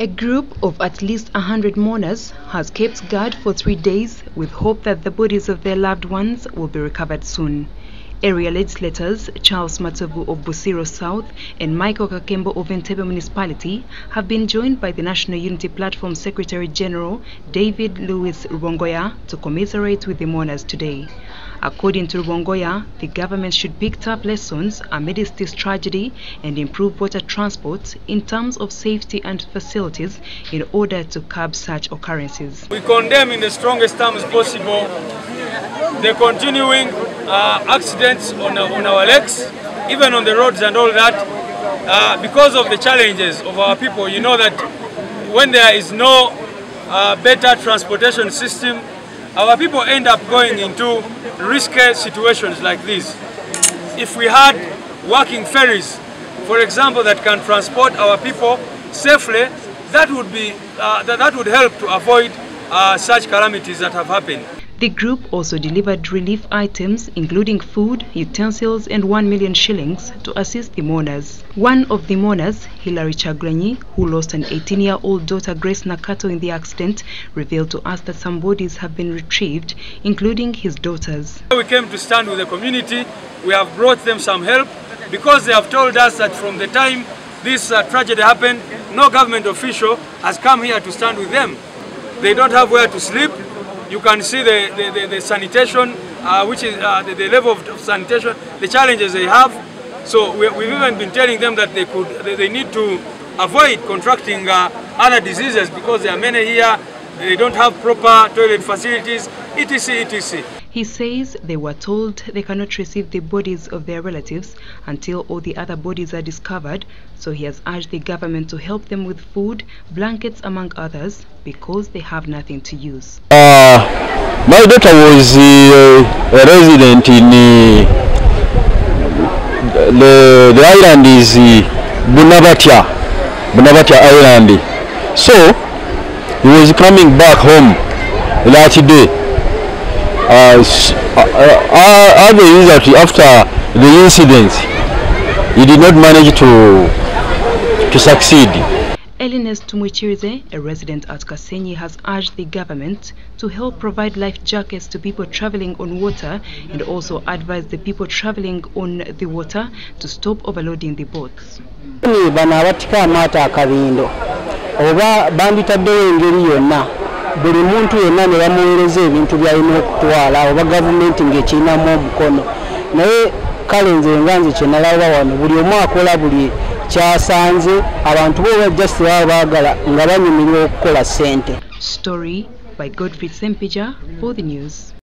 A group of at least 100 mourners has kept guard for 3 days with hope that the bodies of their loved ones will be recovered soon. Area legislators Charles Matsobu of Busiro South and Michael Kakembo of Entebbe Municipality have been joined by the National Unity Platform Secretary General David Lewis Rubongoya to commiserate with the mourners today. According to Rubongoya, the government should pick up lessons amidst this tragedy and improve water transport in terms of safety and facilities in order to curb such occurrences. We condemn in the strongest terms possible the continuing accidents on our lakes, even on the roads and all that, because of the challenges of our people. You know that when there is no better transportation system, our people end up going into risky situations like this. If we had working ferries, for example, that can transport our people safely, that would help to avoid such calamities that have happened. The group also delivered relief items including food, utensils and 1 million shillings to assist the mourners. One of the mourners, Hilary Chagrenyi, who lost an 18-year-old daughter Grace Nakato in the accident, revealed to us that some bodies have been retrieved, including his daughter's. We came to stand with the community. We have brought them some help because they have told us that from the time this tragedy happened, no government official has come here to stand with them. They don't have where to sleep. You can see the sanitation, which is the level of sanitation, the challenges they have. So we've even been telling them that they need to avoid contracting other diseases because there are many here. They don't have proper toilet facilities, etc., etc. He says they were told they cannot receive the bodies of their relatives until all the other bodies are discovered, so he has urged the government to help them with food, blankets among others, because they have nothing to use. My daughter was a resident in the island is Bunavatia Island. So he was coming back home last day. After the incident, he did not manage to succeed. Elinus Tumuichirise, a resident at Kasenyi, has urged the government to help provide life jackets to people traveling on water and also advise the people traveling on the water to stop overloading the boats. Buli muntu yenna ne bamuweereza ebintu byalina okutwala oba gavumenti ng'ekirinamu omukono. Naye kale nze nganze kye nalaba wano buli omu akola buli kyasanze abantu booba just baba baagala nga banyumirwa okukola ssente. Story by Godfrey Sempeja for the news.